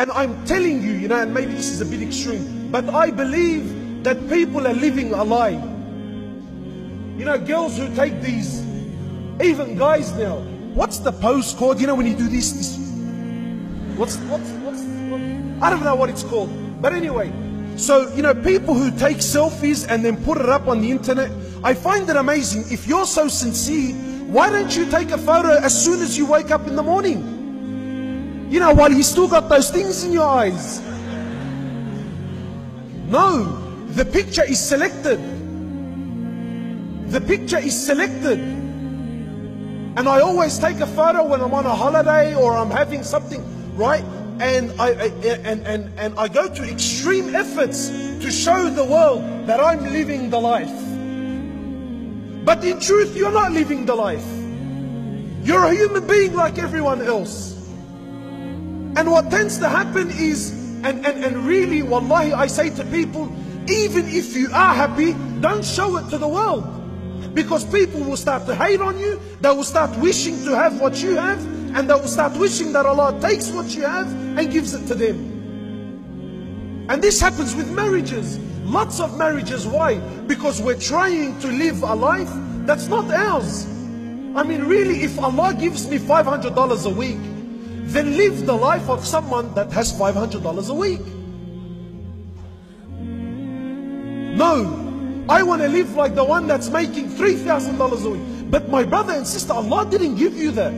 And I'm telling you, and maybe this is a bit extreme, but I believe that people are living a lie. Girls who take these, even guys now, what's the post called? When you do this, what's I don't know what it's called. But anyway, so, people who take selfies and then put it up on the internet, I find it amazing. If you're so sincere, why don't you take a photo as soon as you wake up in the morning? While you still got those things in your eyes. No, the picture is selected. The picture is selected. And I always take a photo when I'm on a holiday or I'm having something, right? And I go to extreme efforts to show the world that I'm living the life. But in truth, you're not living the life. You're a human being like everyone else. And what tends to happen is, and really, wallahi, I say to people, even if you are happy, don't show it to the world. Because people will start to hate on you, they will start wishing to have what you have, and they will start wishing that Allah takes what you have and gives it to them. And this happens with marriages, lots of marriages. Why? Because we're trying to live a life that's not ours. I mean, really, if Allah gives me $500 a week, then live the life of someone that has $500 a week. No, I want to live like the one that's making $3,000 a week. But my brother and sister, Allah didn't give you that.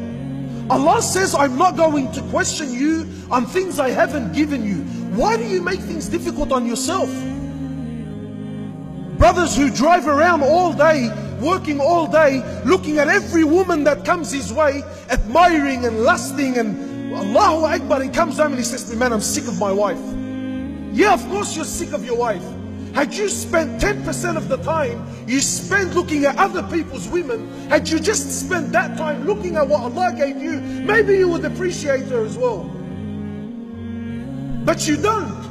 Allah says, I'm not going to question you on things I haven't given you. Why do you make things difficult on yourself? Brothers who drive around all day, working all day, looking at every woman that comes his way, admiring and lusting, and Allahu Akbar, he comes home and he says to me, man, I'm sick of my wife. Yeah, of course you're sick of your wife. Had you spent 10% of the time you spent looking at other people's women, had you just spent that time looking at what Allah gave you, maybe you would appreciate her as well. But you don't.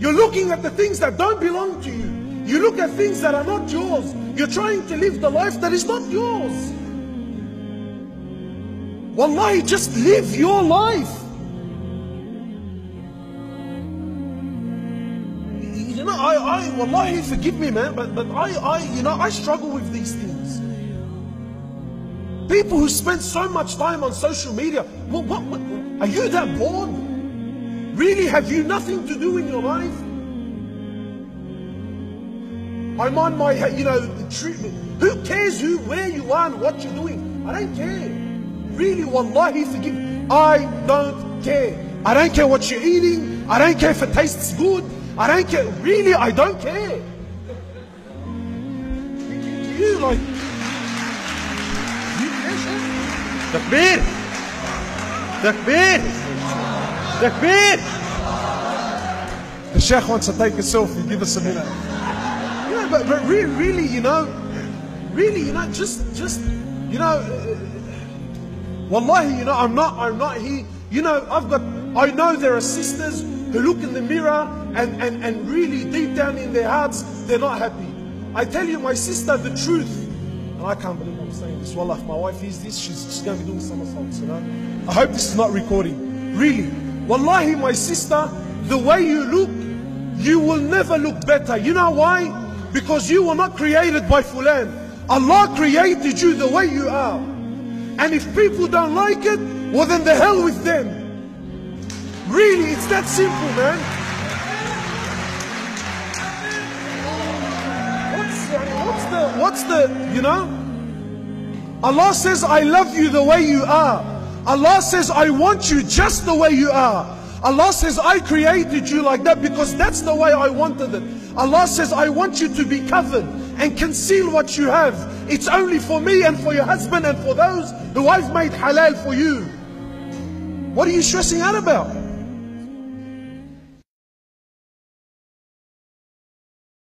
You're looking at the things that don't belong to you. You look at things that are not yours. You're trying to live the life that is not yours. Wallahi, just live your life. I wallahi, forgive me, man, but I struggle with these things. People who spend so much time on social media, what are you that bored? Really, have you nothing to do in your life? I'm on my, treatment. Who cares where you are and what you're doing? I don't care. Really, wallahi, forgive me. I don't care. I don't care what you're eating. I don't care if it tastes good. I don't care. Really, I don't care. Takbir. Takbir. Takbir. The Sheikh wants to take a selfie. Give us a minute. But really, wallahi, I'm not here. I know there are sisters who look in the mirror and really deep down in their hearts, they're not happy. I tell you, my sister, the truth, and I can't believe I'm saying this. Wallah, if my wife hears this, she's going to be doing somersaults, I hope this is not recording. Really. Wallahi, my sister, the way you look, you will never look better. You know why? Because you were not created by Fulan. Allah created you the way you are. And if people don't like it, well then the hell with them. Really, it's that simple, man. What's the Allah says, I love you the way you are. Allah says, I want you just the way you are. Allah says, I created you like that because that's the way I wanted it. Allah says, I want you to be covered and conceal what you have. It's only for me and for your husband and for those who I've made halal for you. What are you stressing out about?